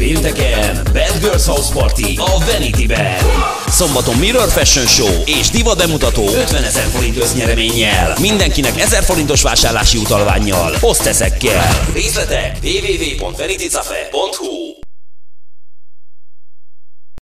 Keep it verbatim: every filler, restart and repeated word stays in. Pénteken Bad Girls House Party a Vanity-ben. Szombaton Mirror Fashion Show és diva bemutató ötvenezer forint össznyereménnyel. Mindenkinek ezer forintos vásárlási utalvánnyal, hosteszekkel. Részletek double-u double-u double-u pont vanity cafe pont hu.